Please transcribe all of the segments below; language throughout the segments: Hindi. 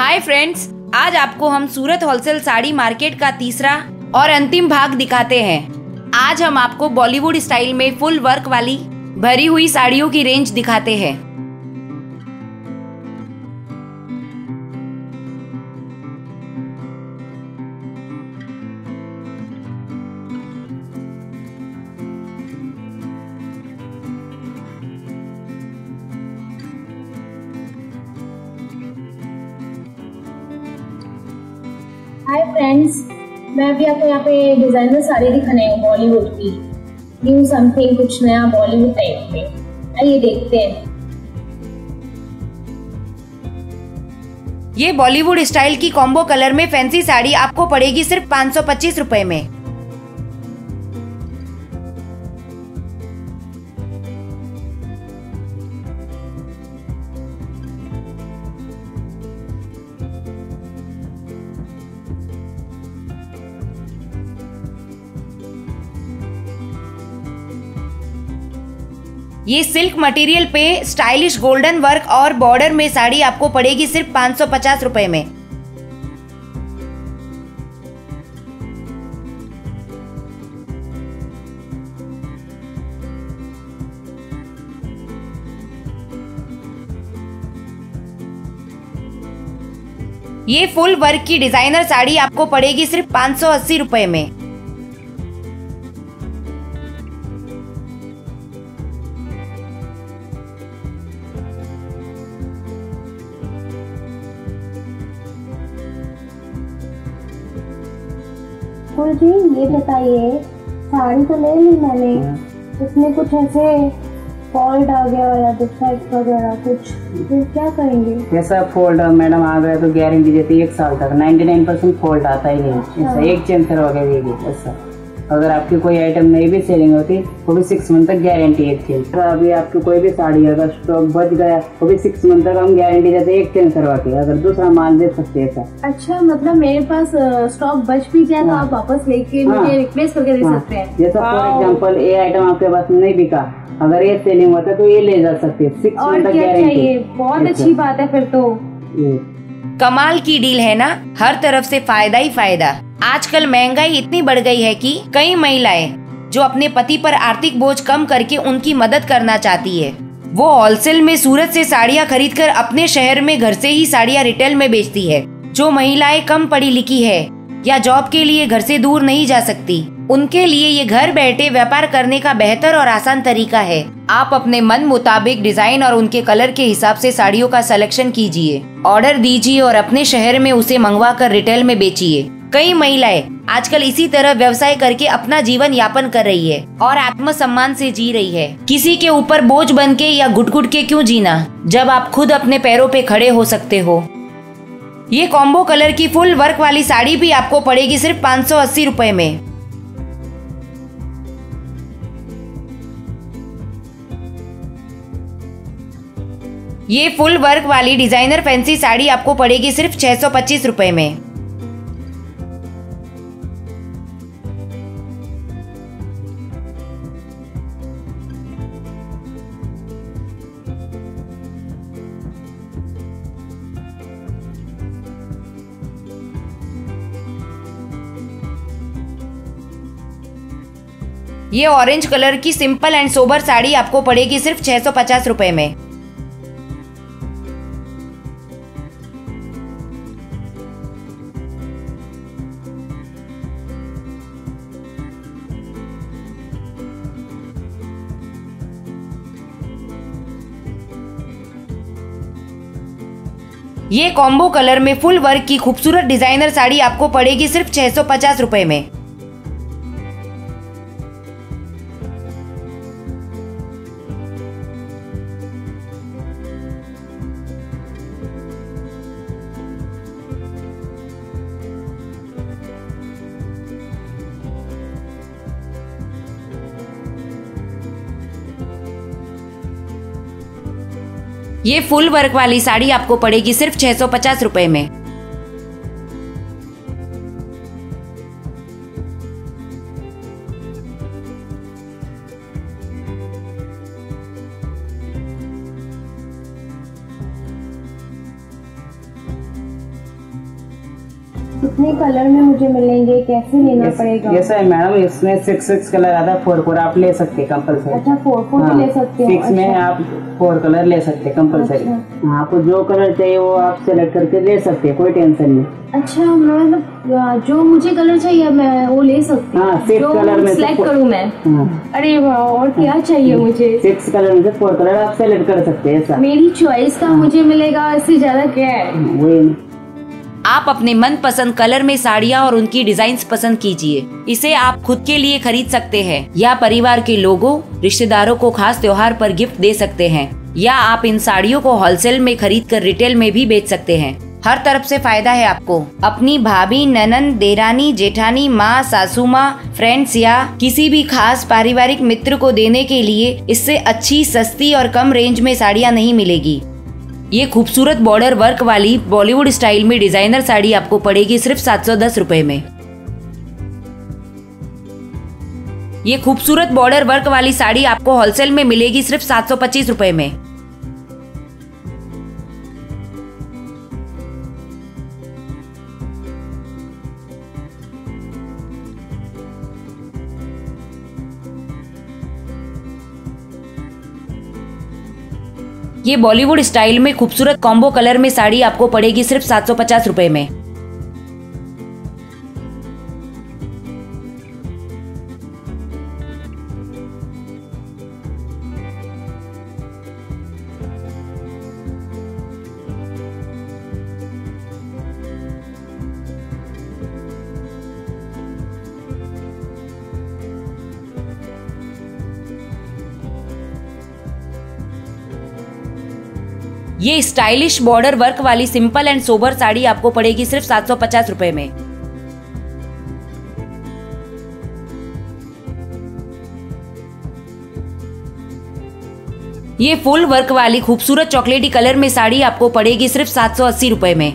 हाय फ्रेंड्स, आज आपको हम सूरत होलसेल साड़ी मार्केट का तीसरा और अंतिम भाग दिखाते हैं। आज हम आपको बॉलीवुड स्टाइल में फुल वर्क वाली भरी हुई साड़ियों की रेंज दिखाते हैं। हाय फ्रेंड्स, मैं भी आपको यहाँ पे डिजाइनर साड़ी दिखाने हूँ बॉलीवुड की। न्यू समथिंग, कुछ नया बॉलीवुड टाइप में। आइए देखते हैं। ये बॉलीवुड स्टाइल की कॉम्बो कलर में फैंसी साड़ी आपको पड़ेगी सिर्फ 525 रुपए में। ये सिल्क मटेरियल पे स्टाइलिश गोल्डन वर्क और बॉर्डर में साड़ी आपको पड़ेगी सिर्फ 550 रुपए में। ये फुल वर्क की डिजाइनर साड़ी आपको पड़ेगी सिर्फ 580 रुपए में। और जी ये बताइए, साड़ी तो ले ली मैंने, इसमें कुछ ऐसे फॉल्ट आ गया या डिफेक्ट वगैरह कुछ, फिर क्या करेंगे? ऐसा फॉल्ट मैडम आ गया तो गारंटी देती है 1 साल तक। 99% फॉल्ट आता ही नहीं। ऐसा एक चेंज करवाके देगी। ऐसा अगर आपकी कोई आइटम नहीं भी सेलिंग होती वो भी 6 मंथ तक गारंटी है चेंज। तो अभी आपकी कोई भी साड़ी अगर स्टॉक बच गया वो भी 6 मंथ तक हम गारंटी देते हैं, एक चेंज करवा के अगर दूसरा माल दे सकते हैं। अच्छा, मतलब मेरे पास स्टॉक बच भी जाए तो आप वापस लेके मुझे रिप्लेस करके दे सकते हैं? जैसा फॉर एग्जाम्पल ये आइटम आपके पास नहीं बिका, अगर ये सेलिंग होता तो ये ले जा सकते हैं, 6 मंथ तक गारंटी। बहुत अच्छी बात है, फिर तो कमाल की डील है ना। हर तरफ से फायदा ही फायदा। आजकल महंगाई इतनी बढ़ गई है कि कई महिलाएं जो अपने पति पर आर्थिक बोझ कम करके उनकी मदद करना चाहती है, वो होलसेल में सूरत से साड़ियां खरीदकर अपने शहर में घर से ही साड़ियां रिटेल में बेचती है। जो महिलाएं कम पढ़ी लिखी है या जॉब के लिए घर से दूर नहीं जा सकती, उनके लिए ये घर बैठे व्यापार करने का बेहतर और आसान तरीका है। आप अपने मन मुताबिक डिजाइन और उनके कलर के हिसाब से साड़ियों का सिलेक्शन कीजिए, ऑर्डर दीजिए और अपने शहर में उसे मंगवा कर रिटेल में बेचिए। कई महिलाएं आजकल इसी तरह व्यवसाय करके अपना जीवन यापन कर रही है और आत्मसम्मान से जी रही है। किसी के ऊपर बोझ बनके या घुट-घुट के क्यों जीना, जब आप खुद अपने पैरों पे खड़े हो सकते हो। ये कॉम्बो कलर की फुल वर्क वाली साड़ी भी आपको पड़ेगी सिर्फ 580 रुपए में। ये फुल वर्क वाली डिजाइनर फैंसी साड़ी आपको पड़ेगी सिर्फ 625 रुपए में। ये ऑरेंज कलर की सिंपल एंड सोबर साड़ी आपको पड़ेगी सिर्फ 650 रुपए में। ये कॉम्बो कलर में फुल वर्क की खूबसूरत डिजाइनर साड़ी आपको पड़ेगी सिर्फ 650 रुपए में। ये फुल वर्क वाली साड़ी आपको पड़ेगी सिर्फ 650 रुपए में। कितने कलर में मुझे मिलेंगे, कैसे लेना पड़ेगा? यस मैडम, इसमें 6 कलर आता है, 4 आप ले सकते हैं कंपलसरी। अच्छा 4 हाँ, ले सकते हैं। 6 में आप 4 कलर ले सकते हैं कंपलसरी। अच्छा। आपको जो कलर चाहिए वो आप सेलेक्ट करके ले सकते हैं, कोई टेंशन नहीं। अच्छा मतलब जो मुझे कलर चाहिए मैं वो ले सकती हूँ? हाँ 6 कलर में सेलेक्ट करूँ मैं? अरे वाह, और क्या चाहिए मुझे? 6 कलर में से 4 कलर आप सेलेक्ट कर सकते हैं। मेरी चॉइस का मुझे मिलेगा, इससे ज्यादा क्या है? वही आप अपने मनपसंद कलर में साड़ियाँ और उनकी डिजाइन्स पसंद कीजिए। इसे आप खुद के लिए खरीद सकते हैं या परिवार के लोगों, रिश्तेदारों को खास त्योहार पर गिफ्ट दे सकते हैं, या आप इन साड़ियों को होलसेल में खरीद कर रिटेल में भी बेच सकते हैं। हर तरफ से फायदा है आपको। अपनी भाभी, ननन, देरानी, जेठानी, माँ, सासू माँ, फ्रेंड्स या किसी भी खास पारिवारिक मित्र को देने के लिए इससे अच्छी, सस्ती और कम रेंज में साड़ियाँ नहीं मिलेगी। ये खूबसूरत बॉर्डर वर्क वाली बॉलीवुड स्टाइल में डिजाइनर साड़ी आपको पड़ेगी सिर्फ 710 रुपए में। ये खूबसूरत बॉर्डर वर्क वाली साड़ी आपको होलसेल में मिलेगी सिर्फ 725 रुपए में। ये बॉलीवुड स्टाइल में खूबसूरत कॉम्बो कलर में साड़ी आपको पड़ेगी सिर्फ 750 रुपए में। ये स्टाइलिश बॉर्डर वर्क वाली सिंपल एंड सोबर साड़ी आपको पड़ेगी सिर्फ 750 रुपए में। ये फुल वर्क वाली खूबसूरत चॉकलेटी कलर में साड़ी आपको पड़ेगी सिर्फ 780 रुपए में।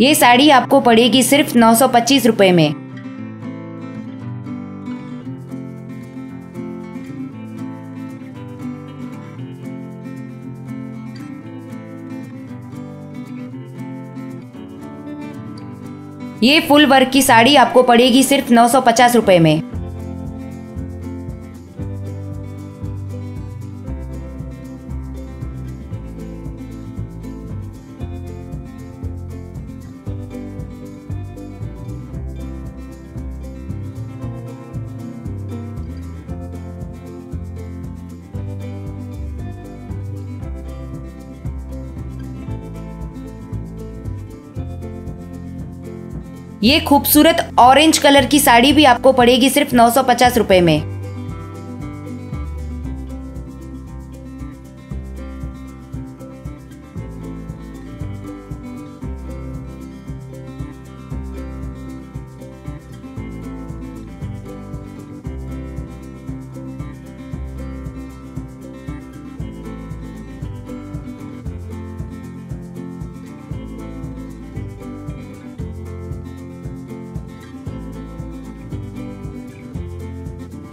ये साड़ी आपको पड़ेगी सिर्फ 925 रुपए में। ये फुल वर्क की साड़ी आपको पड़ेगी सिर्फ 950 रुपए में। ये खूबसूरत ऑरेंज कलर की साड़ी भी आपको पड़ेगी सिर्फ 950 रुपए में।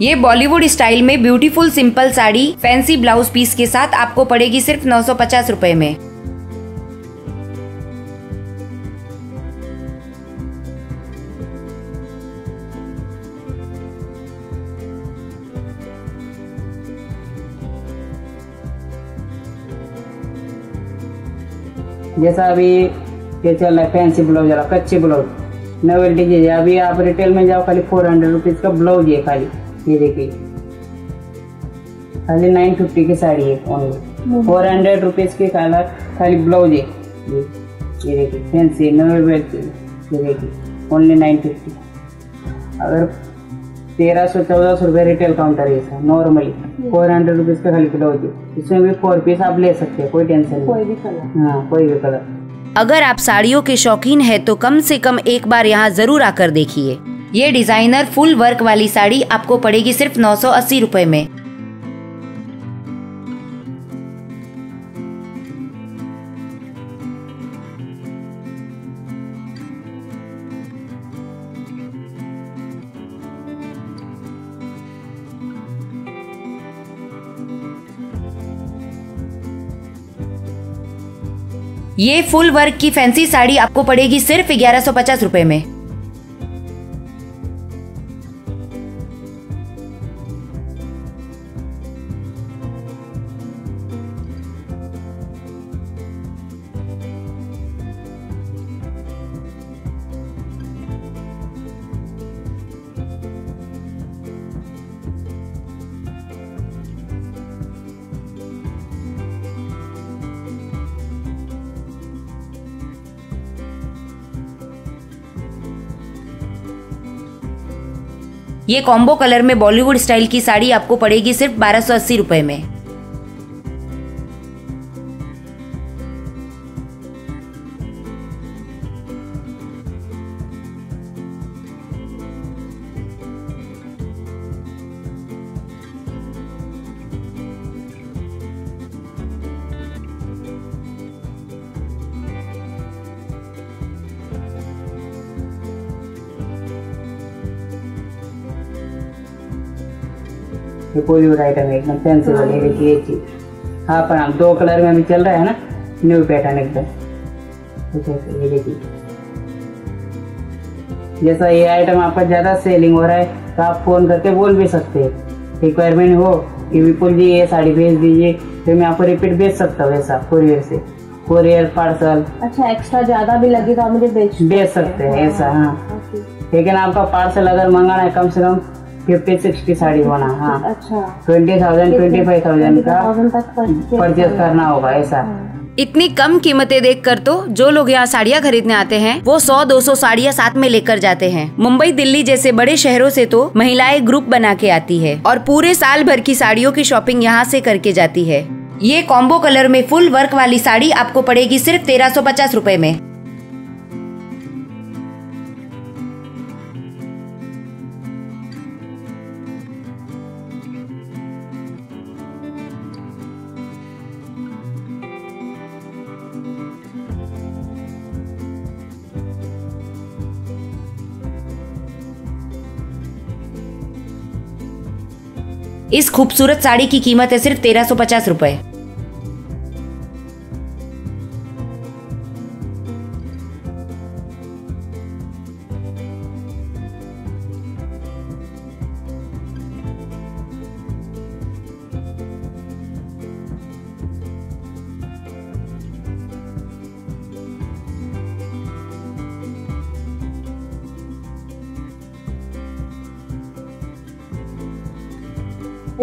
ये बॉलीवुड स्टाइल में beautiful simple sari fancy blouse piece के साथ आपको पड़ेगी सिर्फ 950 रुपए में। जैसा अभी ये चल रहा है फैंसी ब्लाउज, कच्चे ब्लाउज नोवेल्टी चीज है। अभी आप रिटेल में जाओ खाली 400 रुपीज का ब्लाउज है, खाली ये देखिए खाली 950 की साड़ी है ओनली। 400 रुपीज के कलर खाली ब्लाउज है, ये देखिए फैंसी नोवेल्टी, ये देखिए ओनली 950। अगर 1300-1400 रुपये रिटेल काउंटर है इसका, नॉर्मली 400 रुपीज का खाली ब्लाउज है। इसमें भी 4 पीस आप ले सकते हैं, कोई टेंशन नहीं, कोई भी कलर। हाँ कोई भी कलर। अगर आप साड़ियों के शौकीन है तो कम से कम एक बार यहाँ जरूर आकर देखिए। ये डिजाइनर फुल वर्क वाली साड़ी आपको पड़ेगी सिर्फ 980 रुपए में। ये फुल वर्क की फैंसी साड़ी आपको पड़ेगी सिर्फ 1150 रुपए में। ये कॉम्बो कलर में बॉलीवुड स्टाइल की साड़ी आपको पड़ेगी सिर्फ 1280 रुपए में। बॉलीवुड आइटम है एकदम फैंसी वाली, देखिए ये चीज। हाँ पर हम दो कलर में अभी चल रहा है ना, न्यू पैटर्न एकदम। ये देखिए, जैसा ये आइटम आपका ज़्यादा सेलिंग हो रहा है तो आप फ़ोन करके बोल भी सकते हैं, रिक्वायरमेंट हो कि विपुल जी ये साड़ी भेज दीजिए, फिर मैं आपको रिपीट भेज सकता हूँ ऐसा कुरियर से, कुरियर पार्सल। अच्छा, एक्स्ट्रा ज़्यादा भी लगेगा आप मुझे भेज सकते हैं ऐसा। हाँ, लेकिन आपका पार्सल अगर मंगाना है कम से कम 50-60 साड़ी होना। हाँ अच्छा, 20,000-25,000 का परचेस करना होगा ऐसा। इतनी कम कीमतें देखकर तो जो लोग यहाँ साड़ियाँ खरीदने आते हैं वो 100-200 साड़ियाँ साथ में लेकर जाते हैं। मुंबई, दिल्ली जैसे बड़े शहरों से तो महिलाएं ग्रुप बना के आती है और पूरे साल भर की साड़ियों की शॉपिंग यहाँ से करके जाती है। ये कॉम्बो कलर में फुल वर्क वाली साड़ी आपको पड़ेगी सिर्फ 1350 रुपए में। इस खूबसूरत साड़ी की कीमत है सिर्फ 1350 रुपए।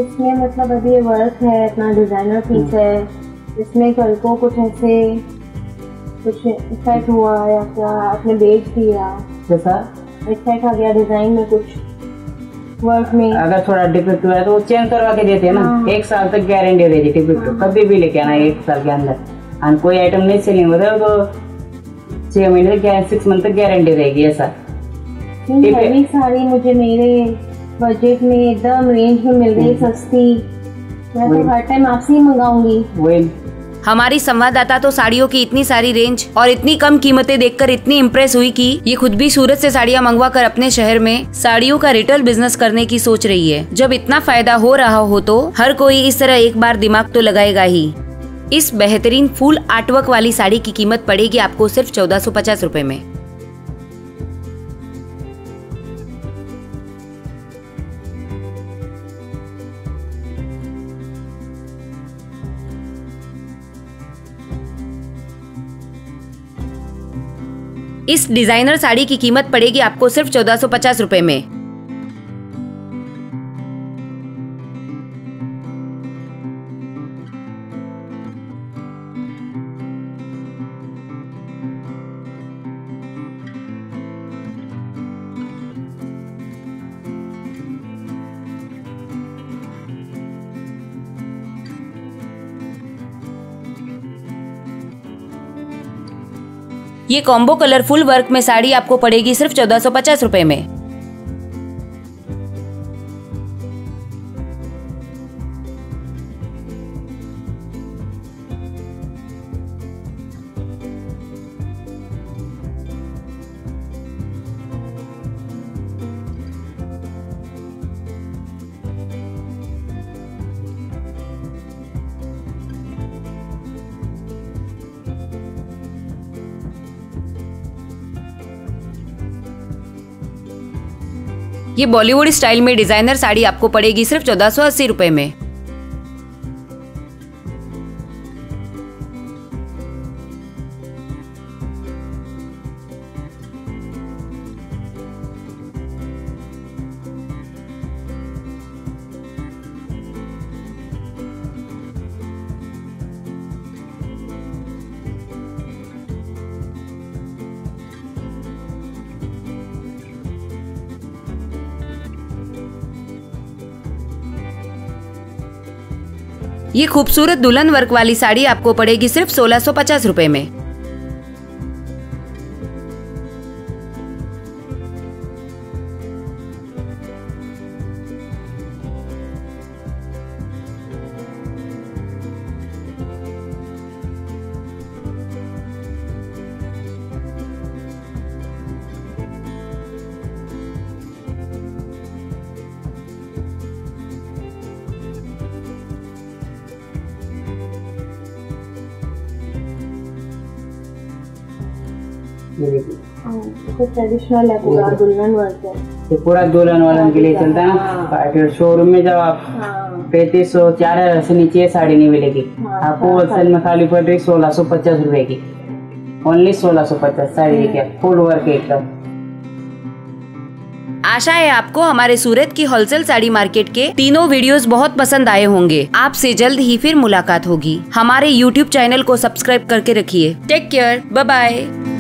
इसमें मतलब अभी ये वर्क है, इतना डिजाइनर पीस है, इसमें कल को कुछ ऐसे कुछ इफेक्ट हुआ या क्या आपने बेच दिया, जैसा इफेक्ट आ गया डिजाइन में, कुछ वर्क में अगर थोड़ा डिफेक्ट हुआ है तो चेंज करवा के देते हैं ना। 1 साल तक गारंटी रहेगी डिफेक्ट, कभी भी लेके आना 1 साल के अंदर। और कोई आइटम नहीं सेलिंग होता तो 6 महीने तक, 6 मंथ तक गारंटी रहेगी ऐसा। साड़ी मुझे मेरे बजट में एकदम रेंज में मिल गई सस्ती, मैं तो हर टाइम आपसे ही मंगाऊंगी। हमारी संवाददाता तो साड़ियों की इतनी सारी रेंज और इतनी कम कीमतें देखकर इतनी इम्प्रेस हुई कि ये खुद भी सूरत से साड़ियां मंगवा कर अपने शहर में साड़ियों का रिटेल बिजनेस करने की सोच रही है। जब इतना फायदा हो रहा हो तो हर कोई इस तरह एक बार दिमाग तो लगाएगा ही। इस बेहतरीन फुल आर्टवर्क वाली साड़ी की कीमत पड़ेगी आपको सिर्फ 1450 रुपए में। इस डिजाइनर साड़ी की कीमत पड़ेगी आपको सिर्फ 1450 रुपए में। ये कॉम्बो कलर फुल वर्क में साड़ी आपको पड़ेगी सिर्फ 1450 रुपए में। ये बॉलीवुड स्टाइल में डिजाइनर साड़ी आपको पड़ेगी सिर्फ 1480 रुपए में। ये खूबसूरत दुल्हन वर्क वाली साड़ी आपको पड़ेगी सिर्फ 1650 रुपए में। ट्रेडिशनल है, पूरा दुल्हन वर्क है, ये पूरा दुल्हन वालन के लिए चलता है ना। शोरूम में जब आप 3500 4000 से नीचे साड़ी नहीं मिलेगी आपको, होलसेल में खाली पड़ रही 1650 रुपए की, ओनली 1650 साड़ी की, फुल वर्क एकदम। आशा है आपको हमारे सूरत की होलसेल साड़ी मार्केट के तीनों वीडियोस बहुत पसंद आए होंगे। आपसे जल्द ही फिर मुलाकात होगी। हमारे YouTube चैनल को सब्सक्राइब करके रखिए। Take care, bye bye.